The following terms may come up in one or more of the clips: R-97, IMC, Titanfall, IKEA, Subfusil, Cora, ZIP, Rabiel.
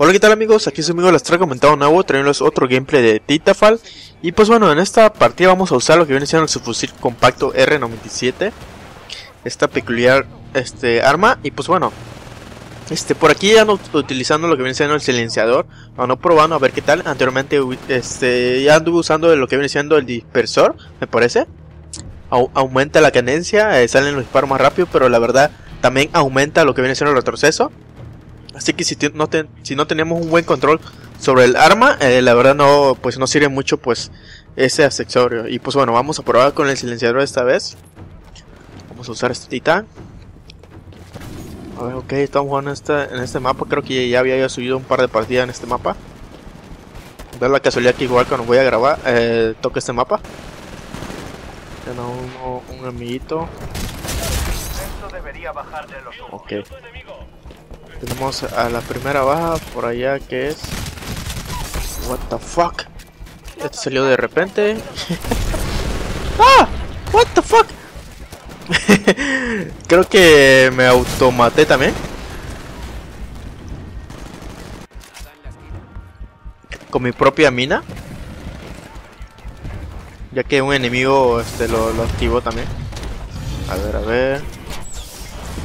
Hola, ¿qué tal amigos? Aquí su amigo Les trae comentado nuevo, trayéndoles otro gameplay de Titanfall. Y pues bueno, en esta partida vamos a usar lo que viene siendo el subfusil compacto R-97, esta peculiar arma. Y pues bueno, por aquí ando utilizando lo que viene siendo el silenciador, ando probando a ver qué tal. Anteriormente ya anduve usando lo que viene siendo el dispersor, me parece. Aumenta la cadencia, salen los disparos más rápido, pero la verdad también aumenta lo que viene siendo el retroceso. Así que si no tenemos un buen control sobre el arma, la verdad no sirve mucho ese accesorio. Y pues bueno, vamos a probar con el silenciador esta vez. Vamos a usar este titán. A ver, ok, estamos jugando en este mapa. Creo que ya había subido un par de partidas en este mapa. Da la casualidad que igual cuando voy a grabar, toque este mapa. Tengo un amiguito. Esto debería bajar de los ojos. Ok. Tenemos a la primera baja por allá que es... What the fuck? Esto salió de repente. ¡Ah! What the fuck? Creo que me automaté también. Con mi propia mina. Ya que un enemigo lo activó también. A ver.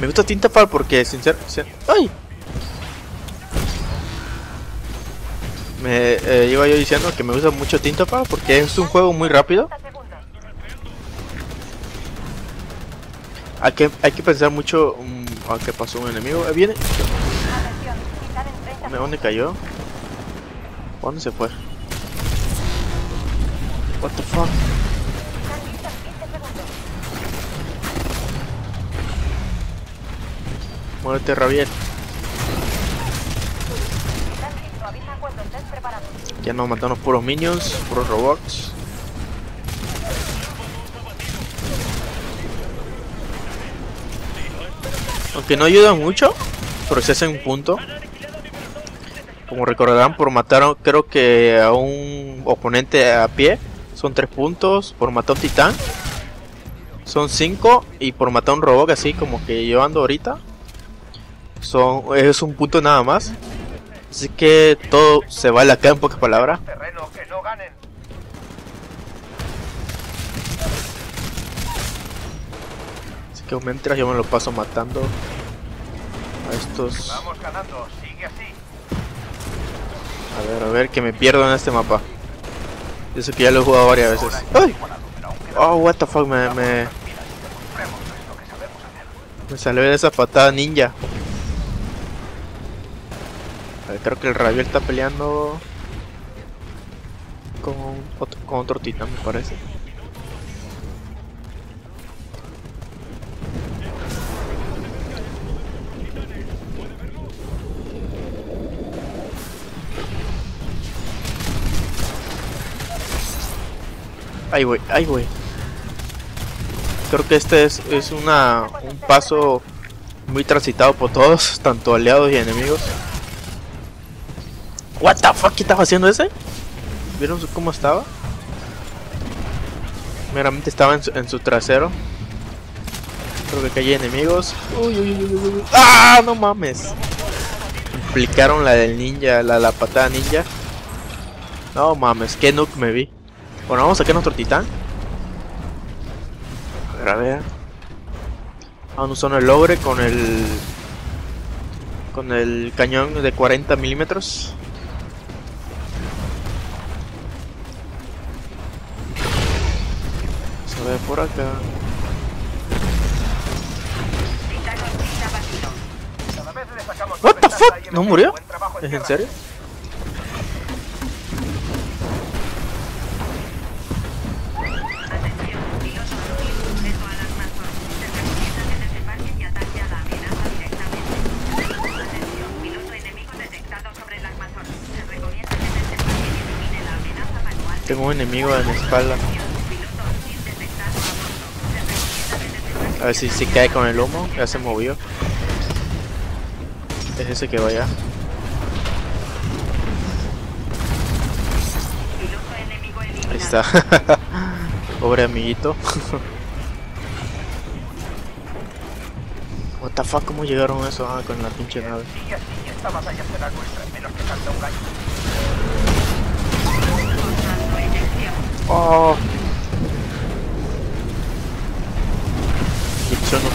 Me gusta Titanfall porque sinceramente... ¡Ay! Iba yo diciendo que me gusta mucho Titanfall porque es un juego muy rápido. Hay que pensar mucho... ¿A qué pasó un enemigo? Viene. ¿Dónde cayó? ¿Dónde se fue? What the fuck? Muérete, Rabiel. Ya nos mataron puros minions, puros robots. Aunque no ayudan mucho, pero se hacen un punto. Como recordarán, por matar creo que a un oponente a pie son 3 puntos, por matar a un titán son 5 y por matar a un robot así como que yo ando ahorita. Es un punto nada más. Así que todo se vale acá en pocas palabras. Así que mientras yo me lo paso matando a estos. A ver, que me pierdo en este mapa. Yo sé que ya lo he jugado varias veces. ¡Ay! Oh, what the fuck, me salió de esa patada ninja. Creo que el Rabiel está peleando con otro titán, me parece. Ay güey. Creo que este es un paso muy transitado por todos, tanto aliados y enemigos. What the fuck, ¿qué estaba haciendo ese? ¿Vieron cómo estaba? Meramente estaba en su trasero. Creo que hay enemigos. Uy. ¡Ah! No mames. Implicaron la del ninja, la patada ninja. No mames, qué nuke me vi. Bueno, vamos a sacar nuestro titán. A ver. Vamos usando el logre con el cañón de 40 milímetros. A ver, por acá. What the fuck? ¿No murió? ¿Es en serio? Tengo un enemigo en la espalda. A ver si cae con el humo, ya se movió. Es ese que va allá. Ahí está. Pobre amiguito. What the fuck, ¿cómo llegaron a eso? Ah, con la pinche nave.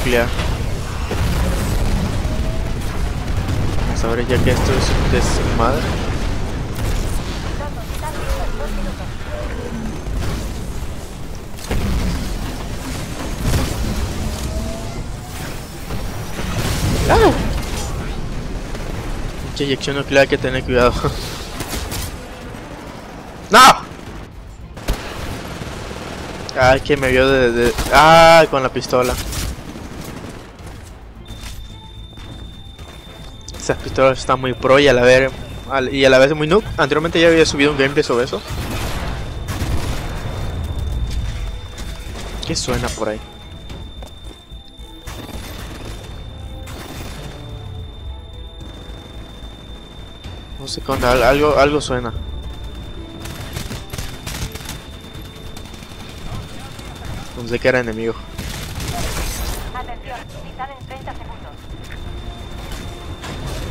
nuclear. Hasta ahora, ya que esto es desmadre. ¡Ah! Mucha inyección nuclear, hay que tener cuidado. ¡No! Ay, que me vio de... ¡Ah! Con la pistola. Esas pistolas están muy pro y a la vez muy noob. Anteriormente ya había subido un gameplay sobre eso. ¿Qué suena por ahí? No sé, con algo suena. Pensé que era enemigo. Atención, titán en 30 segundos.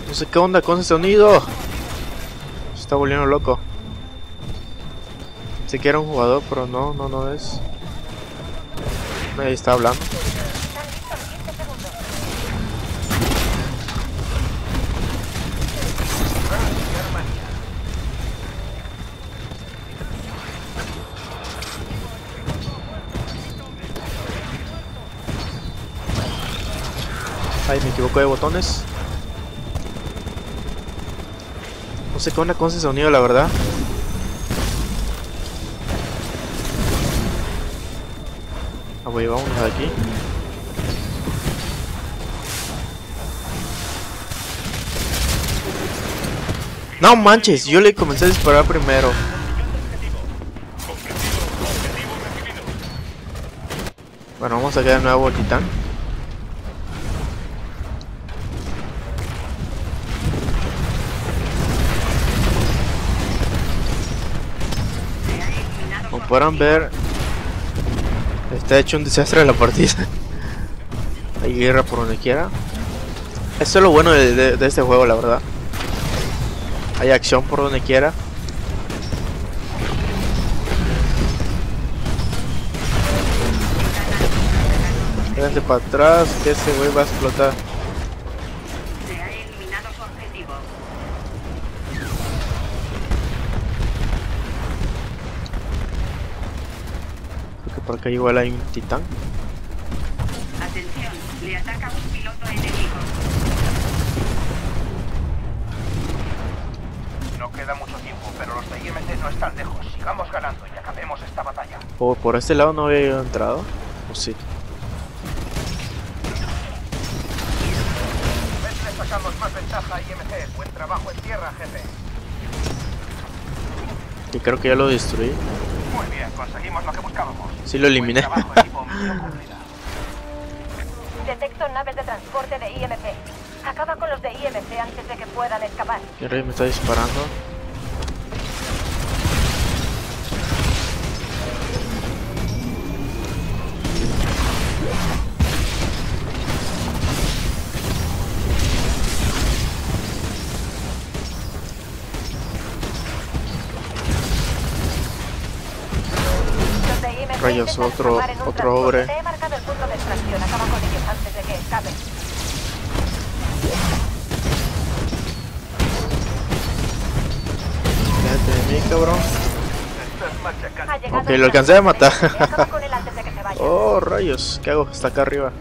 No sé qué onda con ese sonido. Se está volviendo loco. Pensé que era un jugador, pero no es. Nadie está hablando. Ay, me equivoco de botones. No sé qué onda con ese sonido, la verdad. Ah, voy, vamos de aquí. No manches, yo le comencé a disparar primero. Bueno, vamos a quedar de nuevo al titán. Podrán ver, está hecho un desastre la partida. Hay guerra por donde quiera. Eso es lo bueno de este juego, la verdad. Hay acción por donde quiera. Quédate para atrás, que ese güey va a explotar. Por acá igual hay un titán. Atención, le ataca un piloto enemigo. No queda mucho tiempo, pero los de IMC no están lejos. Sigamos ganando y acabemos esta batalla. Oh, por este lado no había entrado. O sí. ¿Ves? Le sacamos más ventaja a IMC. Buen trabajo en tierra, jefe. Y creo que ya lo destruí. Muy bien, conseguimos lo que buscábamos. Sí, lo eliminé. Detecto naves de transporte de IMC. Acaba con los de IMC antes de que puedan escapar. El rey me está disparando. Rayos, otro obre. Te he marcado el punto de extracción. Acaba con ellos antes de que escapen. Quédate de mí, cabrón. Ok, lo alcancé a matar. Oh, rayos, ¿qué hago? Está acá arriba.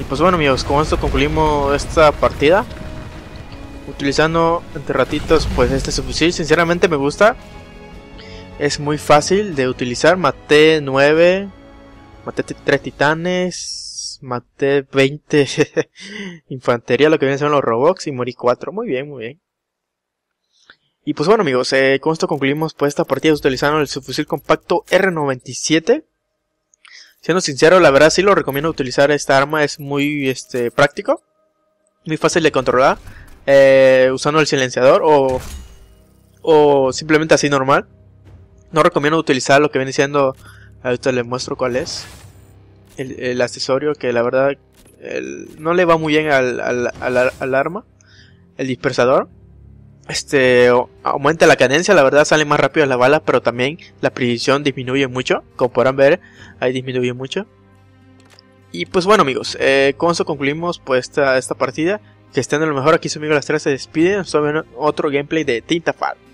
Y pues bueno, amigos, con esto concluimos esta partida. Utilizando entre ratitos pues este subfusil. Sinceramente me gusta. Es muy fácil de utilizar. Maté 9. Maté 3 titanes. Maté 20 infantería, lo que vienen son los robots. Y morí 4. Muy bien, muy bien. Y pues bueno, amigos, con esto concluimos pues esta partida utilizando el subfusil compacto R-97. Siendo sincero, la verdad sí lo recomiendo utilizar esta arma. Es muy práctico. Muy fácil de controlar. Usando el silenciador o simplemente así normal. No recomiendo utilizar lo que viene siendo. Ahorita les muestro cuál es el accesorio que la verdad no le va muy bien al arma. El dispersador. aumenta la cadencia, la verdad salen más rápido las balas, pero también la precisión disminuye mucho, como podrán ver, ahí disminuye mucho. Y pues bueno amigos, con eso concluimos pues esta partida, que estén en lo mejor, aquí su amigo Las 3 se despide, nos vemos en otro gameplay de Titanfall.